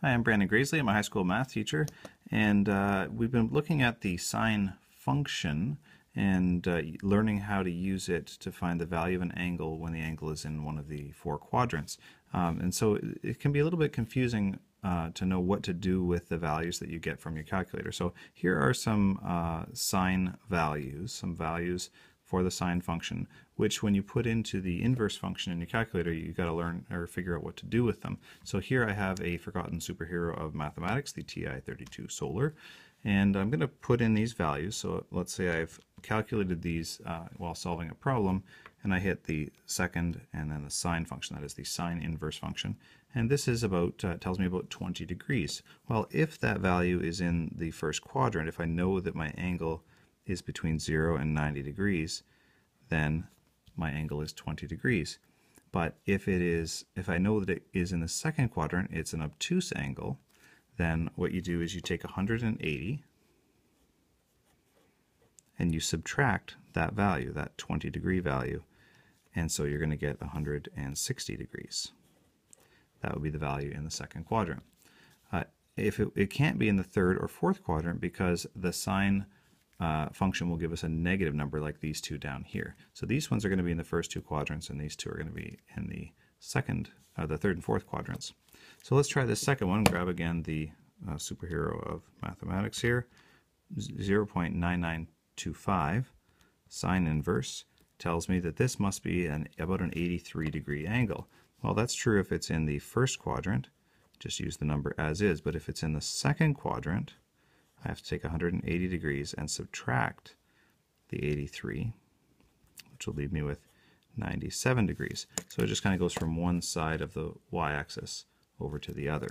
Hi, I'm Brandon Grasley. I'm a high school math teacher, and we've been looking at the sine function and learning how to use it to find the value of an angle when the angle is in one of the four quadrants. And so it can be a little bit confusing to know what to do with the values that you get from your calculator. So here are some sine values, for the sine function, which when you put into the inverse function in your calculator, you got to learn or figure out what to do with them. So here I have a forgotten superhero of mathematics, the TI32 solar, and I'm going to put in these values. So let's say I've calculated these while solving a problem, and I hit the second and then the sine function, that is the sine inverse function, and this is about tells me about 20 degrees. Well, if that value is in the first quadrant, if I know that my angle is between 0 and 90 degrees, then my angle is 20 degrees. But if I know that it is in the second quadrant, it's an obtuse angle, then what you do is you take 180 and you subtract that value, that 20 degree value, and so you're going to get 160 degrees. That would be the value in the second quadrant. If it can't be in the third or fourth quadrant, because the sine function will give us a negative number like these two down here. So these ones are going to be in the first two quadrants, and these two are going to be in the third and fourth quadrants. So let's try this second one. Grab again the superhero of mathematics here, 0.9925 sine inverse tells me that this must be about an 83 degree angle. Well, that's true if it's in the first quadrant, just use the number as is, but if it's in the second quadrant, I have to take 180 degrees and subtract the 83, which will leave me with 97 degrees. So it just kind of goes from one side of the y-axis over to the other.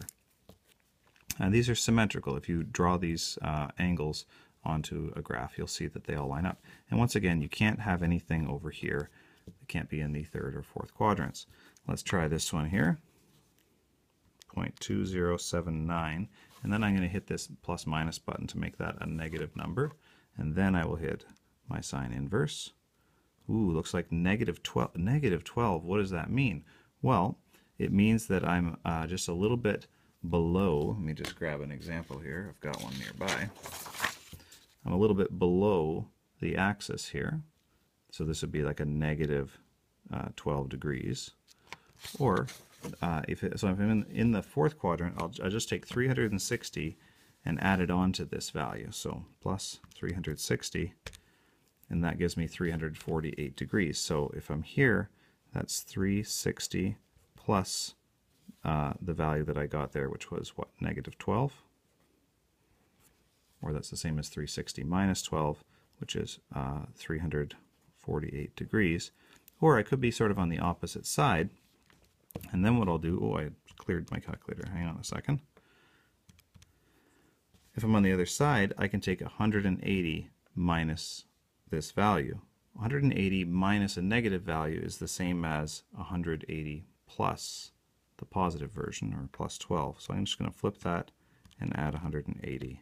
And these are symmetrical. If you draw these angles onto a graph, you'll see that they all line up. And once again, you can't have anything over here. It can't be in the third or fourth quadrants. Let's try this one here, 0.2079. And then I'm going to hit this plus minus button to make that a negative number. And then I will hit my sine inverse. Ooh, looks like negative 12. Negative 12, what does that mean? Well, it means that I'm just a little bit below. Let me just grab an example here. I've got one nearby. I'm a little bit below the axis here. So this would be like a negative 12 degrees. Or if I'm in the fourth quadrant, I'll just take 360 and add it on to this value. So plus 360, and that gives me 348 degrees. So if I'm here, that's 360 plus the value that I got there, which was what, negative 12? Or that's the same as 360 minus 12, which is 348 degrees. Or I could be sort of on the opposite side. And then what I'll do, oh, I cleared my calculator, hang on a second. If I'm on the other side, I can take 180 minus this value. 180 minus a negative value is the same as 180 plus the positive version, or plus 12. So I'm just going to flip that and add 180.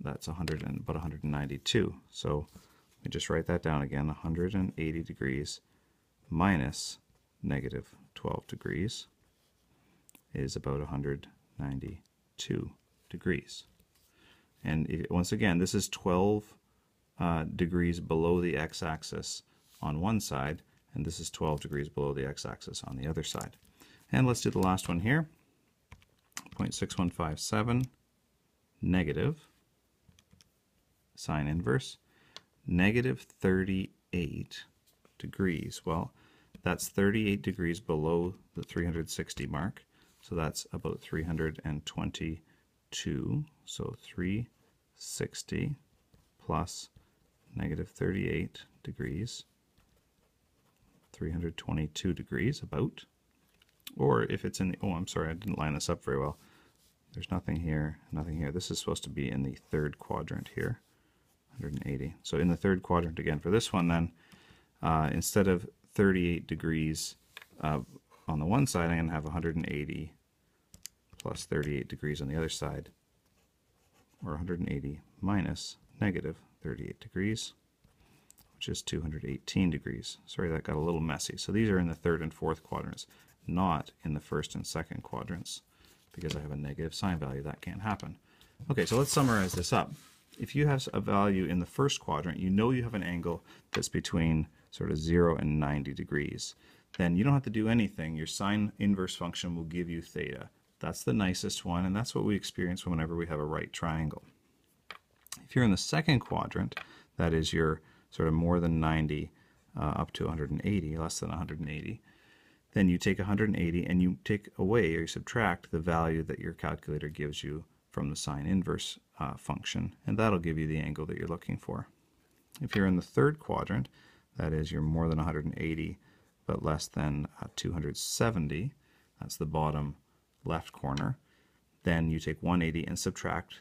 That's 100 and about 192. So let me just write that down again, 180 degrees minus negative 12 degrees is about 192 degrees. And once again, this is 12 degrees below the x-axis on one side, and this is 12 degrees below the x-axis on the other side. And let's do the last one here, 0.6157 negative sine inverse negative 38 degrees. Well, that's 38 degrees below the 360 mark, so that's about 322. So 360 plus negative 38 degrees, 322 degrees about. Or if it's in the, oh, I'm sorry, I didn't line this up very well. There's nothing here, nothing here. This is supposed to be in the third quadrant here, 180. So in the third quadrant again for this one then, instead of 38 degrees on the one side, I'm going to have 180 plus 38 degrees on the other side, or 180 minus negative 38 degrees, which is 218 degrees. Sorry, that got a little messy. So these are in the third and fourth quadrants, not in the first and second quadrants. because I have a negative sign value. That can't happen. Okay, so let's summarize this up. If you have a value in the first quadrant, you know you have an angle that's between sort of 0 and 90 degrees. Then you don't have to do anything. Your sine inverse function will give you theta. That's the nicest one, and that's what we experience whenever we have a right triangle. If you're in the second quadrant, that is your sort of more than 90 up to 180, less than 180, then you take 180 and you take away or you subtract the value that your calculator gives you from the sine inverse function, and that'll give you the angle that you're looking for. If you're in the third quadrant, that is you're more than 180 but less than 270, that's the bottom left corner, then you take 180 and subtract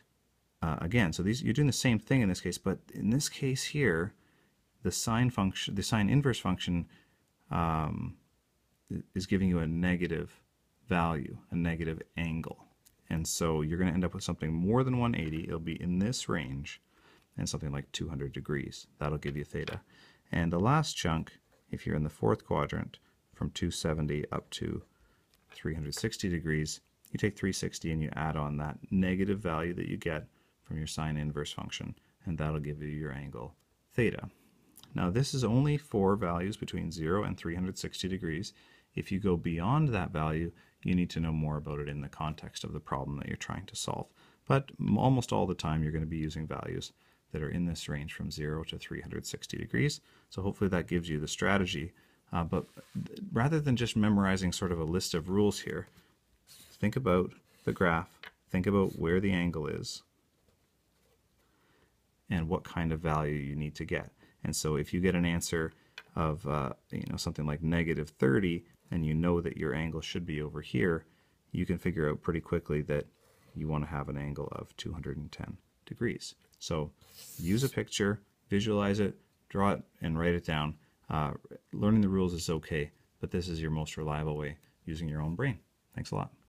again. So these, you're doing the same thing in this case, but in this case here, the sine function, the sine inverse function is giving you a negative value, a negative angle. And so you're going to end up with something more than 180. It'll be in this range and something like 200 degrees. That'll give you theta. And the last chunk, if you're in the fourth quadrant, from 270 up to 360 degrees, you take 360 and you add on that negative value that you get from your sine inverse function, and that'll give you your angle theta. Now this is only for values between 0 and 360 degrees. If you go beyond that value, you need to know more about it in the context of the problem that you're trying to solve. But almost all the time you're going to be using values that are in this range from 0 to 360 degrees. So hopefully that gives you the strategy. But rather than just memorizing sort of a list of rules here, think about the graph, think about where the angle is, and what kind of value you need to get. And so if you get an answer of something like negative 30, and you know that your angle should be over here, you can figure out pretty quickly that you want to have an angle of 210 degrees. So use a picture, visualize it, draw it, and write it down. Learning the rules is okay, but this is your most reliable way using your own brain. Thanks a lot.